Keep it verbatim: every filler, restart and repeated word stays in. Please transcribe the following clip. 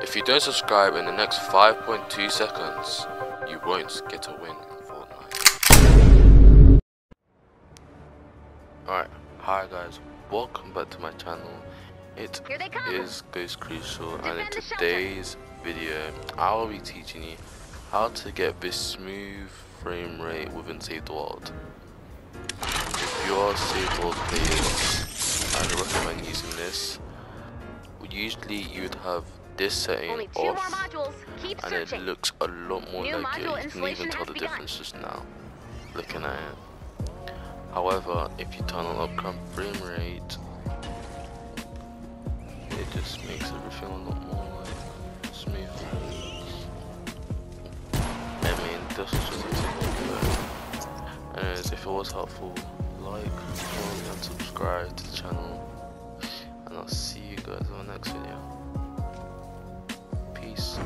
If you don't subscribe in the next five point two seconds, you won't get a win in Fortnite. Alright, hi guys, welcome back to my channel. It is Ghost Crucial, and in today's video, I will be teaching you how to get this smooth frame rate within Save the World. If you are Save the World players, I would recommend using this. Usually you would have this setting off, and searching. It looks a lot more New like it. You can even tell the begun. difference just now, looking at it. However, if you turn on upcoming frame rate, it just makes everything a lot more like smooth. I mean, this is just a good. Anyways, if it was helpful, like, comment, and subscribe to the channel, and I'll see you guys in the next video. Peace.